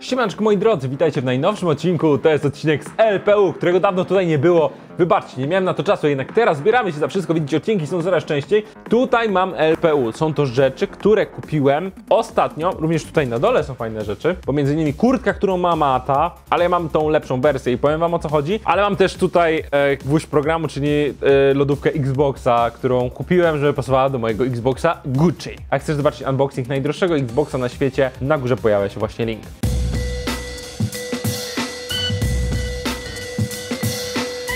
Siemanczko moi drodzy, witajcie w najnowszym odcinku, to jest odcinek z LPU, którego dawno tutaj nie było. Wybaczcie, nie miałem na to czasu, jednak teraz zbieramy się za wszystko, widzicie, odcinki są coraz częściej. Tutaj mam LPU, są to rzeczy, które kupiłem ostatnio, również tutaj na dole są fajne rzeczy, pomiędzy innymi kurtka, którą ma Mata, ale ja mam tą lepszą wersję i powiem wam o co chodzi, ale mam też tutaj gwóźdź programu, czyli lodówkę Xboxa, którą kupiłem, żeby pasowała do mojego Xboxa Gucci. A chcesz zobaczyć unboxing najdroższego Xboxa na świecie, na górze pojawia się właśnie link.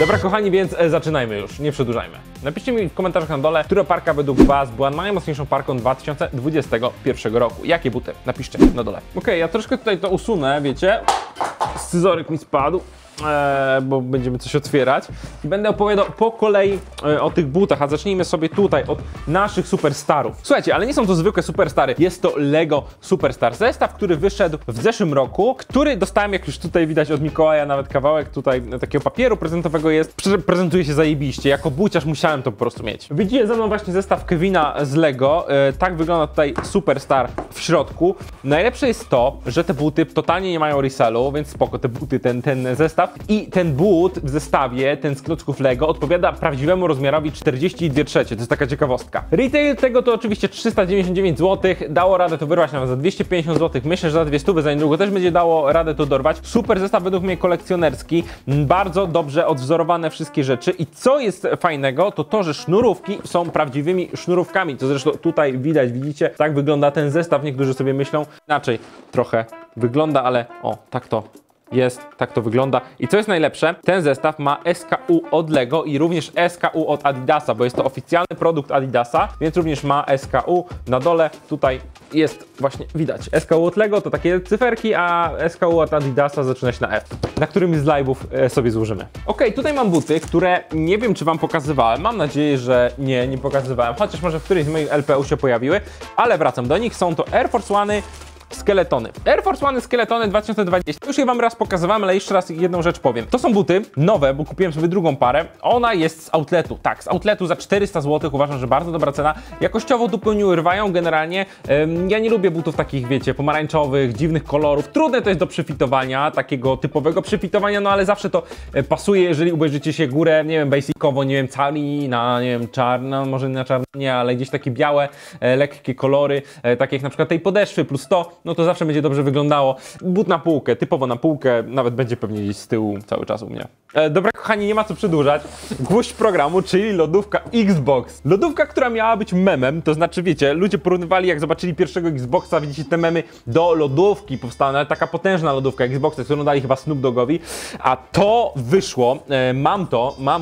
Dobra kochani, więc zaczynajmy już, nie przedłużajmy. Napiszcie mi w komentarzach na dole, która parka według was była najmocniejszą parką 2021 roku. Jakie buty? Napiszcie na dole. Okej, ja troszkę tutaj to usunę, wiecie. Scyzoryk mi spadł, bo będziemy coś otwierać. I będę opowiadał po kolei o tych butach, a zacznijmy sobie tutaj od naszych superstarów. Słuchajcie, ale nie są to zwykłe superstary, jest to Lego Superstar. Zestaw, który wyszedł w zeszłym roku, który dostałem, jak już tutaj widać od Mikołaja, nawet kawałek tutaj takiego papieru prezentowego jest. Prezentuje się zajebiście, jako buciarz musiałem to po prostu mieć. Widzicie ze mną właśnie zestaw Kevina z Lego. Tak wygląda tutaj Superstar w środku. Najlepsze jest to, że te buty totalnie nie mają resellu, więc spoko, te buty, ten zestaw. I ten but w zestawie, ten z klocków Lego, odpowiada prawdziwemu rozmiarowi 42/3, to jest taka ciekawostka. Retail tego to oczywiście 399 zł, dało radę to wyrwać nawet za 250 zł, myślę, że za 200 za niedługo też będzie dało radę to dorwać. Super zestaw według mnie kolekcjonerski, bardzo dobrze odwzorowane wszystkie rzeczy i co jest fajnego, to to, że sznurówki są prawdziwymi sznurówkami, co zresztą tutaj widać, widzicie, tak wygląda ten zestaw, niektórzy sobie myślą inaczej, trochę wygląda, ale o, tak to jest, tak to wygląda. I co jest najlepsze, ten zestaw ma SKU od Lego i również SKU od Adidasa, bo jest to oficjalny produkt Adidasa, więc również ma SKU na dole. Tutaj jest właśnie, widać, SKU od Lego to takie cyferki, a SKU od Adidasa zaczyna się na F, na którym z live'ów sobie złożymy. Ok, tutaj mam buty, które nie wiem, czy wam pokazywałem. Mam nadzieję, że nie pokazywałem, chociaż może w którymś z moich LPU się pojawiły, ale wracam do nich. Są to Air Force One Skeletony. Air Force One Skeletony 2020. Już je wam raz pokazywałem, ale jeszcze raz jedną rzecz powiem. To są buty nowe, bo kupiłem sobie drugą parę. Ona jest z outletu. Tak, z outletu za 400 zł. Uważam, że bardzo dobra cena. Jakościowo dupy nie urwają generalnie. Ja nie lubię butów takich, wiecie, pomarańczowych, dziwnych kolorów. Trudne to jest do przyfitowania, takiego typowego przyfitowania, no ale zawsze to pasuje, jeżeli obejrzycie się górę, nie wiem, basicowo, nie wiem, cali, na, nie wiem, czarna, może nie na czarno, nie, ale gdzieś takie białe, lekkie kolory, takie jak na przykład tej podeszwy plus to, no to zawsze będzie dobrze wyglądało. But na półkę, typowo na półkę, nawet będzie pewnie gdzieś z tyłu cały czas u mnie. Dobra kochani, nie ma co przedłużać. Gwóźdź programu, czyli lodówka Xbox. Lodówka, która miała być memem, to znaczy wiecie, ludzie porównywali, jak zobaczyli pierwszego Xboxa, widzicie te memy, do lodówki powstała taka potężna lodówka Xboxa, którą dali chyba Snoop Doggowi, a to wyszło,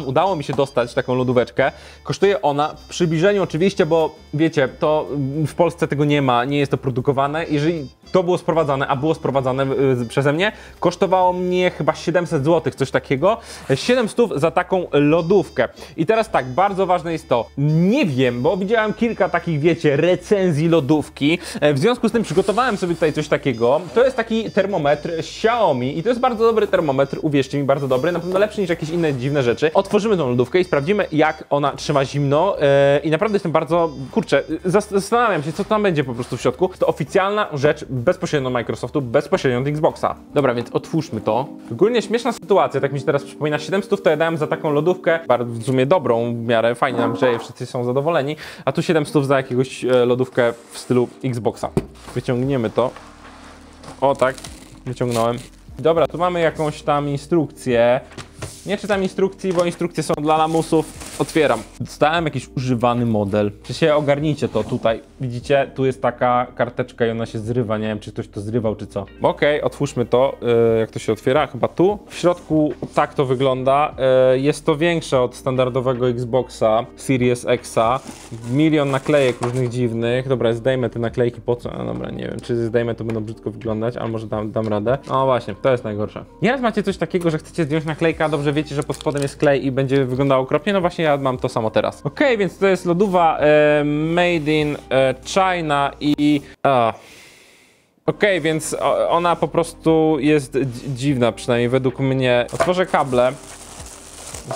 udało mi się dostać taką lodóweczkę. Kosztuje ona w przybliżeniu oczywiście, bo wiecie, to w Polsce tego nie ma, nie jest to produkowane. Jeżeli to było sprowadzane, a było sprowadzane przeze mnie, kosztowało mnie chyba 700 zł, coś takiego. 700 za taką lodówkę. I teraz tak, bardzo ważne jest to, nie wiem, bo widziałem kilka takich, wiecie, recenzji lodówki, w związku z tym przygotowałem sobie tutaj coś takiego. To jest taki termometr Xiaomi i to jest bardzo dobry termometr, uwierzcie mi, bardzo dobry, na pewno lepszy niż jakieś inne dziwne rzeczy. Otworzymy tą lodówkę i sprawdzimy, jak ona trzyma zimno i naprawdę jestem bardzo, kurczę, zastanawiam się, co tam będzie po prostu w środku. To oficjalna rzecz bezpośrednio od Microsoftu, bezpośrednio od Xboxa. Dobra, więc otwórzmy to. Ogólnie śmieszna sytuacja, tak mi się teraz przypomina, 700 to ja dałem za taką lodówkę, bardzo w sumie dobrą, w miarę fajnie nam grzeje, wszyscy są zadowoleni, a tu 700 za jakiegoś lodówkę w stylu Xboxa. Wyciągniemy to. O tak, wyciągnąłem. Dobra, tu mamy jakąś tam instrukcję. Nie czytam instrukcji, bo instrukcje są dla lamusów. Otwieram. Dostałem jakiś używany model. Czy się ogarnijcie to tutaj. Widzicie, tu jest taka karteczka i ona się zrywa. Nie wiem, czy ktoś to zrywał, czy co. Okej, otwórzmy to. Jak to się otwiera? Chyba tu. W środku tak to wygląda. Jest to większe od standardowego Xboxa Series Xa. Milion naklejek różnych dziwnych. Dobra, zdejmę te naklejki. Po co? No dobra, nie wiem. Czy zdejmę, to będą brzydko wyglądać, ale może dam radę. No właśnie, to jest najgorsze. Nieraz macie coś takiego, że chcecie zdjąć naklejkę, dobrze wiecie, że pod spodem jest klej i będzie wyglądało okropnie, no właśnie ja mam to samo teraz. Okej, więc to jest lodówa made in China i... Okej, więc ona po prostu jest dziwna, przynajmniej według mnie. Otworzę kable.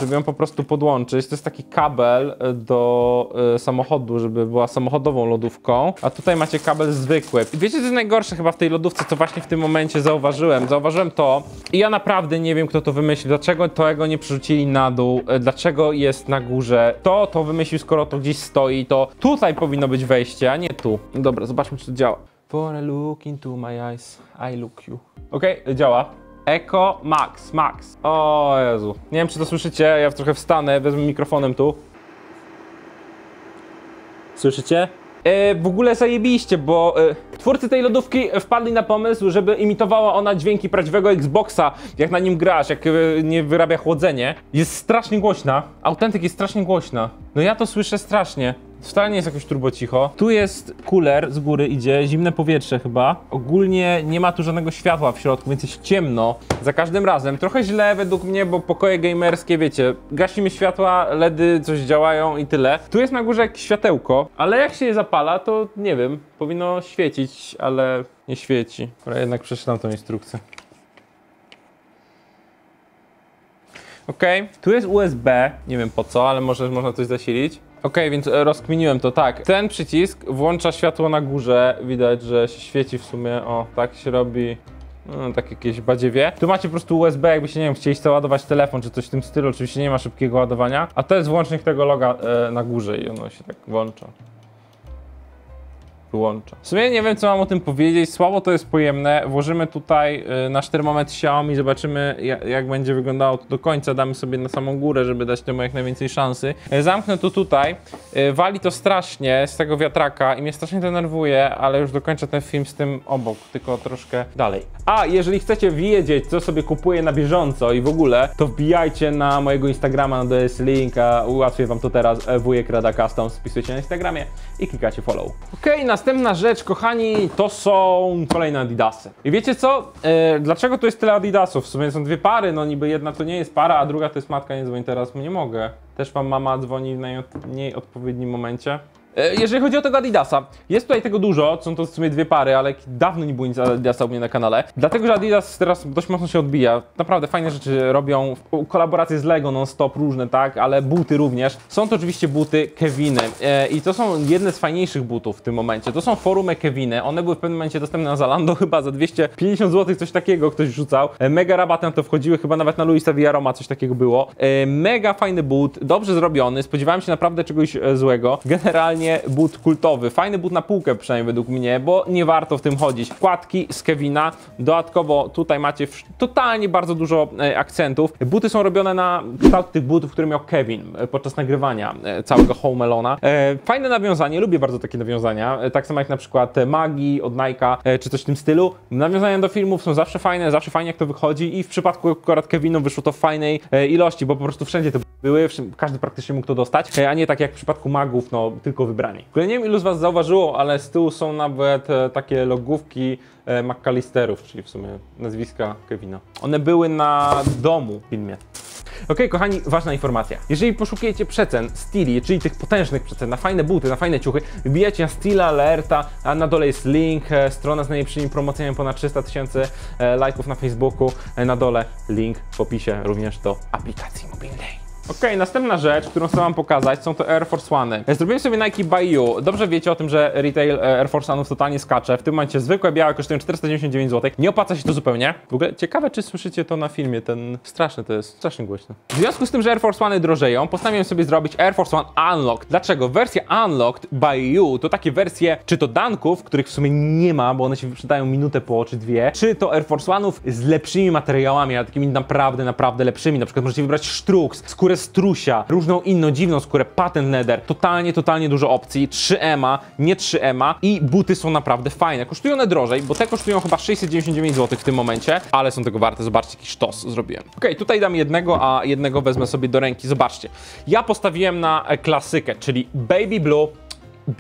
żeby ją po prostu podłączyć. To jest taki kabel do samochodu, żeby była samochodową lodówką, a tutaj macie kabel zwykły. I wiecie, co jest najgorsze chyba w tej lodówce, co właśnie w tym momencie zauważyłem? Zauważyłem to i ja naprawdę nie wiem, kto to wymyślił, dlaczego tego nie przerzucili na dół, dlaczego jest na górze. To wymyślił, skoro to gdzieś stoi, to tutaj powinno być wejście, a nie tu. Dobra, zobaczmy, czy to działa. For a look into my eyes, I look you. Okej, działa. Eco Max, Max. O Jezu. Nie wiem, czy to słyszycie, ja trochę wstanę, wezmę mikrofonem tu. Słyszycie? W ogóle zajebiście, bo twórcy tej lodówki wpadli na pomysł, żeby imitowała ona dźwięki prawdziwego Xboxa, jak na nim grasz, jak nie wyrabia chłodzenie. Jest strasznie głośna, autentyk jest strasznie głośna. No ja to słyszę strasznie. Wcale nie jest jakoś turbo cicho. Tu jest cooler, z góry idzie, zimne powietrze chyba. Ogólnie nie ma tu żadnego światła w środku, więc jest ciemno za każdym razem. Trochę źle według mnie, bo pokoje gamerskie, wiecie, gasimy światła, LEDy coś działają i tyle. Tu jest na górze jak światełko, ale jak się je zapala, to nie wiem, powinno świecić, ale nie świeci. Dobra, jednak przeczytam tą instrukcję. Okej, tu jest USB, nie wiem po co, ale może można coś zasilić. Okej, więc rozkminiłem to tak. Ten przycisk włącza światło na górze. Widać, że się świeci w sumie. O, tak się robi. No, tak jakieś badziewie. Tu macie po prostu USB, jakby się, nie wiem, chcieli załadować telefon czy coś w tym stylu. Oczywiście nie ma szybkiego ładowania. A to jest włącznik tego loga na górze i ono się tak włącza. Wyłącza. W sumie nie wiem, co mam o tym powiedzieć. Słabo to jest pojemne. Włożymy tutaj nasz termometr Xiaomi, zobaczymy, jak będzie wyglądało to do końca. Damy sobie na samą górę, żeby dać temu jak najwięcej szansy. Zamknę to tutaj. Wali to strasznie z tego wiatraka i mnie strasznie denerwuje, ale już dokończę ten film z tym obok, tylko troszkę dalej. A jeżeli chcecie wiedzieć, co sobie kupuję na bieżąco i w ogóle, to wbijajcie na mojego Instagrama, no to jest link, a ułatwię wam to teraz, WujekRada Custom. Wpisujcie na Instagramie i klikacie follow. Okej, następna rzecz, kochani, to są kolejne Adidasy. I wiecie co? Dlaczego tu jest tyle Adidasów? W sumie są dwie pary, no niby jedna to nie jest para, a druga to jest matka, nie dzwoń teraz, nie mogę. Też wam mama dzwoni w najmniej odpowiednim momencie. Jeżeli chodzi o tego Adidasa, jest tutaj tego dużo, są to w sumie dwie pary, ale dawno nie było nic Adidasa u mnie na kanale. Dlatego, że Adidas teraz dość mocno się odbija. Naprawdę fajne rzeczy robią, kolaboracje z Lego non-stop różne, tak, ale buty również. Są to oczywiście buty Keviny i to są jedne z fajniejszych butów w tym momencie. To są forumy Keviny, one były w pewnym momencie dostępne na Zalando chyba za 250 zł, coś takiego ktoś rzucał. Mega rabaty na to wchodziły, chyba nawet na Luisa Villaroma coś takiego było. Mega fajny but, dobrze zrobiony, spodziewałem się naprawdę czegoś złego. Generalnie but kultowy, fajny but na półkę przynajmniej według mnie, bo nie warto w tym chodzić. Wkładki z Kevina, dodatkowo tutaj macie totalnie bardzo dużo akcentów. Buty są robione na kształt tych butów, które miał Kevin podczas nagrywania całego Home Alona. Fajne nawiązanie, lubię bardzo takie nawiązania, tak samo jak na przykład Magii od Nike'a, czy coś w tym stylu. Nawiązania do filmów są zawsze fajne jak to wychodzi i w przypadku akurat Kevinu wyszło to w fajnej ilości, bo po prostu wszędzie te były, każdy praktycznie mógł to dostać, a nie tak jak w przypadku magów, no tylko wybrani. W ogóle nie wiem, ilu z was zauważyło, ale z tyłu są nawet takie logówki McAllisterów, czyli w sumie nazwiska Kevina. One były na domu w filmie. Okej, kochani, ważna informacja. Jeżeli poszukujecie przecen Stili, czyli tych potężnych przecen na fajne buty, na fajne ciuchy, wbijacie na Stila Alerta, a na dole jest link, strona z najlepszymi promocjami, ponad 300 000 lajków na Facebooku, na dole link w opisie również do aplikacji mobilnej. Okej, następna rzecz, którą chcę wam pokazać, są to Air Force One. Zrobiłem sobie Nike by You. Dobrze wiecie o tym, że retail Air Force One'ów totalnie skacze. W tym momencie zwykłe białe kosztują 499 zł. Nie opłaca się to zupełnie. W ogóle ciekawe, czy słyszycie to na filmie, ten straszny to jest, strasznie głośny. W związku z tym, że Air Force One'y drożeją, postanowiłem sobie zrobić Air Force One Unlocked. Dlaczego? Wersja Unlocked by You to takie wersje, czy to Dunków, których w sumie nie ma, bo one się wyprzedają minutę po czy dwie, czy to Air Force One'ów z lepszymi materiałami, ale takimi naprawdę, naprawdę lepszymi. Na przykład możecie wybrać Strux, skórę strusia, różną inną dziwną skórę, patent leather, totalnie dużo opcji, 3M, nie 3M i buty są naprawdę fajne, kosztują one drożej, bo te kosztują chyba 699 zł w tym momencie, ale są tego warte, zobaczcie jaki sztos zrobiłem. Okej, tutaj dam jednego, a jednego wezmę sobie do ręki, zobaczcie, ja postawiłem na klasykę, czyli baby blue,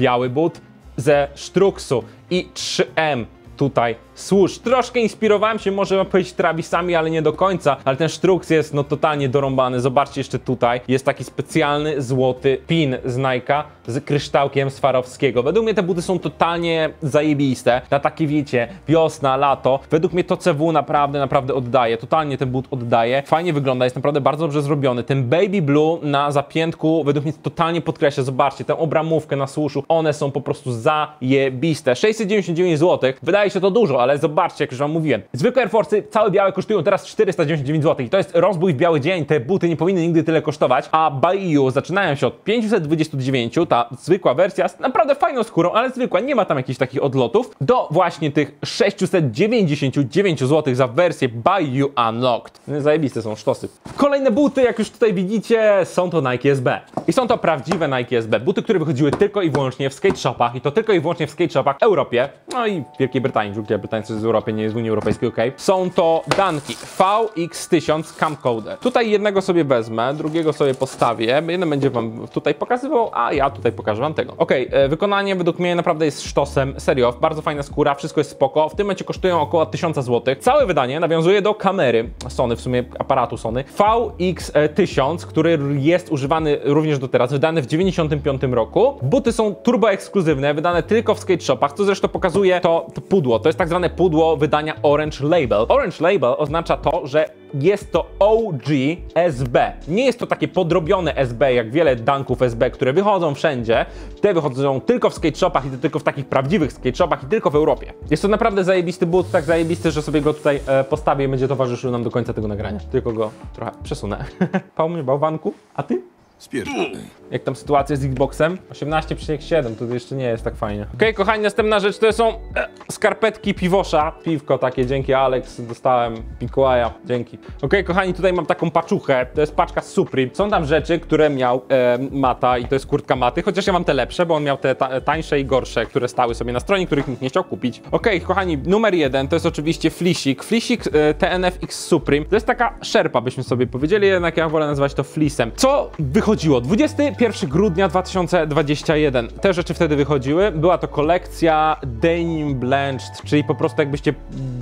biały but ze Struxu i 3M tutaj Służ, troszkę inspirowałem się, może powiedzieć, Travisami, ale nie do końca, ale ten Strux jest no totalnie dorąbany. Zobaczcie jeszcze tutaj, jest taki specjalny złoty pin z Nike'a z kryształkiem Swarovskiego. Według mnie te buty są totalnie zajebiste, na takie wiecie, wiosna, lato. Według mnie to CW naprawdę, naprawdę oddaje, totalnie ten but oddaje. Fajnie wygląda, jest naprawdę bardzo dobrze zrobiony. Ten baby blue na zapiętku według mnie totalnie podkreśla, zobaczcie, tę obramówkę na słuszu, one są po prostu zajebiste. 699 zł, wydaje się to dużo, ale zobaczcie, jak już wam mówiłem. Zwykłe Air Force'y, całe białe, kosztują teraz 499 zł i to jest rozbój w biały dzień, te buty nie powinny nigdy tyle kosztować, a By You zaczynają się od 529, ta zwykła wersja z naprawdę fajną skórą, ale zwykła, nie ma tam jakichś takich odlotów, do właśnie tych 699 zł za wersję By You Unlocked. Zajebiste są sztosy. Kolejne buty, jak już tutaj widzicie, są to Nike SB. I są to prawdziwe Nike SB, buty, które wychodziły tylko i wyłącznie w skate shopach i to tylko i wyłącznie w skate shopach w Europie, no i w Wielkiej Brytanii, Wielka Brytania jest z Europy, nie jest z Unii Europejskiej, okej. Są to Dunki VX1000 Camcoder. Tutaj jednego sobie wezmę, drugiego sobie postawię, jeden będzie wam tutaj pokazywał, a ja tutaj pokażę wam tego. Okej, wykonanie według mnie naprawdę jest sztosem, serio, bardzo fajna skóra, wszystko jest spoko, w tym momencie kosztują około 1000 zł. Całe wydanie nawiązuje do kamery Sony, w sumie aparatu Sony, VX1000, który jest używany również do teraz, wydany w 95 roku. Buty są turbo ekskluzywne, wydane tylko w skate shopach, co zresztą pokazuje to pudło, to jest tak zwane pudło wydania Orange Label. Orange Label oznacza to, że jest to OG SB. Nie jest to takie podrobione SB, jak wiele dunków SB, które wychodzą wszędzie. Te wychodzą tylko w skate shopach i to tylko w takich prawdziwych skate shopach i tylko w Europie. Jest to naprawdę zajebisty but, tak zajebisty, że sobie go tutaj postawię i będzie towarzyszył nam do końca tego nagrania. Tylko go trochę przesunę. Pał mnie bałwanku, a ty? Jak tam sytuacja z Xboxem? 18,7, to jeszcze nie jest tak fajnie. Okej, kochani, następna rzecz to są skarpetki Piwosza. Piwko takie, dzięki Alex, dostałem Mikołaja, dzięki. Okej, kochani, tutaj mam taką paczuchę, to jest paczka z Supreme. Są tam rzeczy, które miał Mata i to jest kurtka Maty, chociaż ja mam te lepsze, bo on miał te tańsze i gorsze, które stały sobie na stronie, których nikt nie chciał kupić. Okej, kochani, numer jeden to jest oczywiście flisik. Flisik TNFX Supreme, to jest taka szerpa, byśmy sobie powiedzieli, jednak ja wolę nazywać to flisem. Co wychodziło 21 grudnia 2021. Te rzeczy wtedy wychodziły. Była to kolekcja Denim Blanched, czyli po prostu jakbyście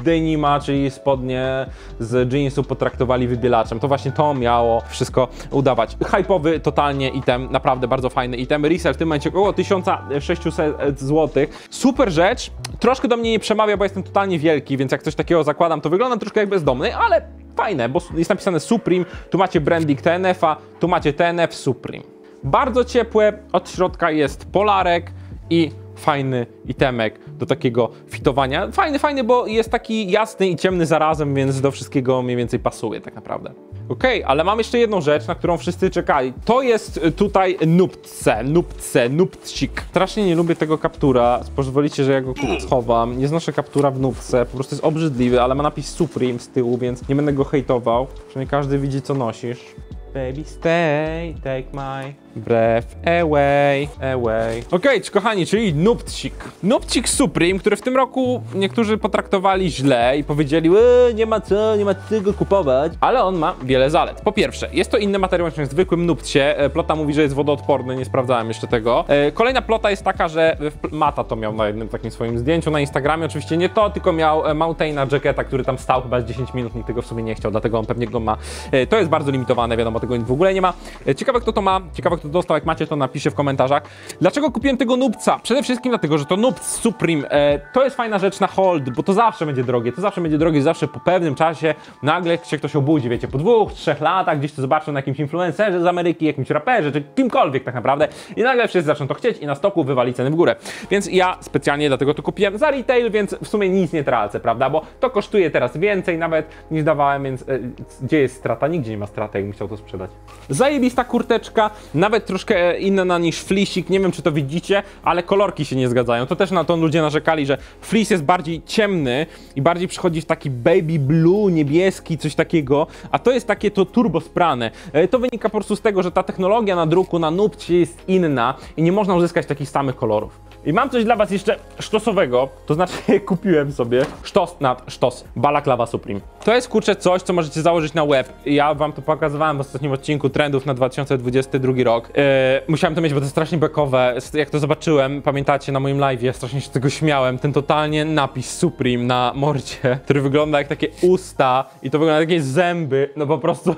denima, czyli spodnie z jeansu potraktowali wybielaczem. To właśnie to miało wszystko udawać. Hype'owy totalnie item, naprawdę bardzo fajny item. Resell w tym momencie około 1600 zł. Super rzecz. Troszkę do mnie nie przemawia, bo jestem totalnie wielki, więc jak coś takiego zakładam, to wyglądam troszkę jak bezdomny, ale fajne, bo jest napisane Supreme, tu macie branding TNF-a, tu macie TNF Supreme. Bardzo ciepłe, od środka jest polarek i fajny itemek do takiego fitowania. Fajny, bo jest taki jasny i ciemny zarazem, więc do wszystkiego mniej więcej pasuje tak naprawdę. Okej, ale mam jeszcze jedną rzecz, na którą wszyscy czekali. To jest tutaj Nuptse. Strasznie nie lubię tego kaptura. Pozwolicie, że ja go schowam. Nie znoszę kaptura w Nuptse, po prostu jest obrzydliwy, ale ma napis Supreme z tyłu, więc nie będę go hejtował. Przynajmniej każdy widzi, co nosisz. Baby stay, take my breath away. Okej, kochani, czyli Nuptse Supreme, który w tym roku niektórzy potraktowali źle i powiedzieli, nie ma czego kupować, ale on ma wiele zalet. Po pierwsze, jest to inny materiał niż w zwykłym Nuptsie. Plota mówi, że jest wodoodporny, nie sprawdzałem jeszcze tego. Kolejna plota jest taka, że Mata to miał na jednym takim swoim zdjęciu na Instagramie, oczywiście nie to, tylko miał Mountaina Jacketa, który tam stał chyba z 10 minut, nikt tego w sumie nie chciał, dlatego on pewnie go ma. To jest bardzo limitowane, wiadomo, tego w ogóle nie ma. Ciekawe, kto to ma, ciekawe, kto dostał, jak macie, to napiszcie w komentarzach. Dlaczego kupiłem tego Nuptsa? Przede wszystkim dlatego, że to Nuptse Supreme, to jest fajna rzecz na hold, bo to zawsze będzie drogie, zawsze po pewnym czasie nagle się ktoś obudzi, wiecie, po 2-3 latach gdzieś to zobaczą na jakimś influencerze z Ameryki, jakimś raperze, czy kimkolwiek tak naprawdę i nagle wszyscy zaczną to chcieć i na stoku wywali ceny w górę. Więc ja specjalnie dlatego to kupiłem za retail, więc w sumie nic nie tracę, prawda, bo to kosztuje teraz więcej nawet niż dawałem, więc gdzie jest strata? Nigdzie nie ma straty, jakbym chciał to sprzedać. Zajebista kurteczka, nawet troszkę inna niż flisik, nie wiem, czy to widzicie, ale kolorki się nie zgadzają. To też na to ludzie narzekali, że flis jest bardziej ciemny i bardziej przychodzi w taki baby blue, niebieski, coś takiego, a to jest takie to turbo sprane. To wynika po prostu z tego, że ta technologia na druku, na Nuptsie jest inna i nie można uzyskać takich samych kolorów. I mam coś dla was jeszcze sztosowego, to znaczy kupiłem sobie sztos na sztos, Balaklava Supreme. To jest, kurczę, coś, co możecie założyć na łeb. Ja wam to pokazywałem w ostatnim odcinku trendów na 2022 rok. szok. Musiałem to mieć, bo to jest strasznie bekowe. Jak to zobaczyłem, pamiętacie, na moim live'ie, strasznie się z tego śmiałem. Ten totalnie napis Supreme na mordzie, który wygląda jak takie usta i to wygląda jak takie zęby. No po prostu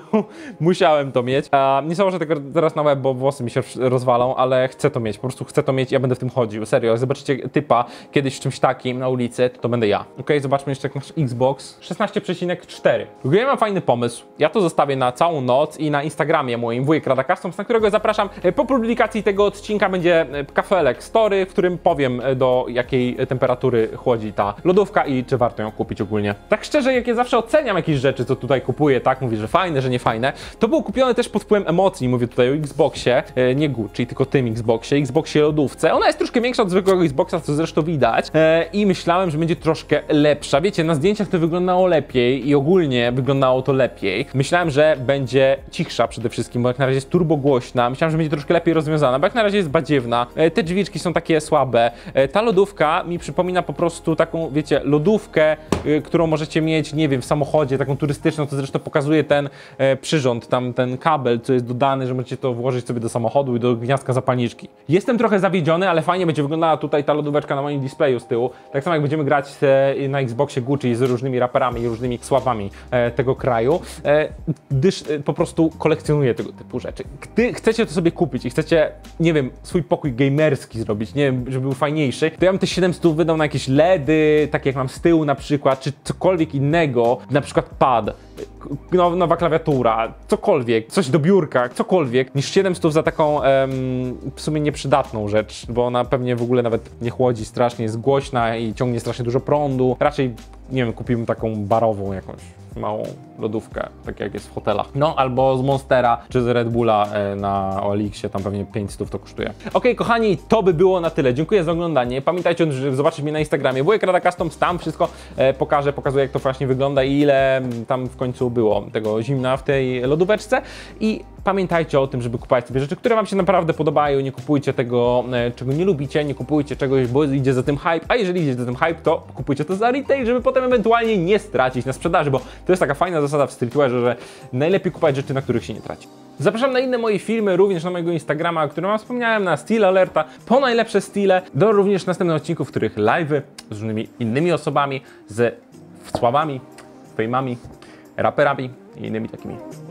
musiałem to mieć. Nie założę tego teraz na łeb, bo włosy mi się rozwalą, ale chcę to mieć. Po prostu chcę to mieć i ja będę w tym chodził. Serio, jak zobaczycie typa kiedyś w czymś takim na ulicy, to będę ja. Ok, zobaczmy jeszcze nasz Xbox. 16,4. Ja mam fajny pomysł. Ja to zostawię na całą noc i na Instagramie moim WujekRada Customs, na którego zapraszam. Po publikacji tego odcinka będzie kafelek story, w którym powiem, do jakiej temperatury chłodzi ta lodówka i czy warto ją kupić ogólnie. Tak szczerze, jak ja zawsze oceniam jakieś rzeczy, co tutaj kupuję, tak? Mówię, że fajne, że nie fajne. To było kupione też pod wpływem emocji. Mówię tutaj o Xboxie, nie Gucci, tylko tym Xboxie, lodówce. Ona jest troszkę większa od zwykłego Xboxa, co zresztą widać. I myślałem, że będzie troszkę lepsza. Wiecie, na zdjęciach to wyglądało lepiej i ogólnie wyglądało to lepiej. Myślałem, że będzie cichsza przede wszystkim, bo jak na razie jest turbo głośna. Myślałem, że będzie troszkę lepiej rozwiązana, bo jak na razie jest badziewna. Te drzwiczki są takie słabe. Ta lodówka mi przypomina po prostu taką, wiecie, lodówkę, którą możecie mieć, nie wiem, w samochodzie, taką turystyczną, to zresztą pokazuje ten przyrząd, tam ten kabel, co jest dodany, że możecie to włożyć sobie do samochodu i do gniazdka zapalniczki. Jestem trochę zawiedziony, ale fajnie będzie wyglądała tutaj ta lodóweczka na moim displayu z tyłu. Tak samo jak będziemy grać na Xboxie Gucci z różnymi raperami i różnymi sławami tego kraju, gdyż po prostu kolekcjonuję tego typu rzeczy. Gdy chcecie to sobie kupić i chcecie, nie wiem, swój pokój gamerski zrobić, nie wiem, żeby był fajniejszy, to ja bym te 700 wydał na jakieś LEDy, tak jak mam z tyłu na przykład, czy cokolwiek innego, na przykład pad, nowa klawiatura, cokolwiek, coś do biurka, cokolwiek, niż 700 za taką w sumie nieprzydatną rzecz, bo ona pewnie w ogóle nawet nie chłodzi strasznie, jest głośna i ciągnie strasznie dużo prądu. Raczej, nie wiem, kupiłbym taką barową jakąś małą lodówkę, tak jak jest w hotelach. No, albo z Monstera, czy z Red Bulla na OLX-ie, tam pewnie 500 to kosztuje. Okej, kochani, to by było na tyle. Dziękuję za oglądanie. Pamiętajcie, żeby zobaczyć mnie na Instagramie WujekRada Customs, tam wszystko pokażę, pokazuję, jak to właśnie wygląda i ile tam w końcu było tego zimna w tej lodóweczce. I pamiętajcie o tym, żeby kupować sobie rzeczy, które Wam się naprawdę podobają. Nie kupujcie tego, czego nie lubicie, nie kupujcie czegoś, bo idzie za tym hype, a jeżeli idzie za tym hype, to kupujcie to za retail, żeby potem ewentualnie nie stracić na sprzedaży, bo to jest taka fajna zasada w streetwearze, że najlepiej kupować rzeczy, na których się nie traci. Zapraszam na inne moje filmy, również na mojego Instagrama, o którym Wam wspomniałem, na Stila Alerta, po najlepsze style, do również następnych odcinków, w których live'y z różnymi innymi osobami, ze sławami, fejmami, raperami i innymi takimi.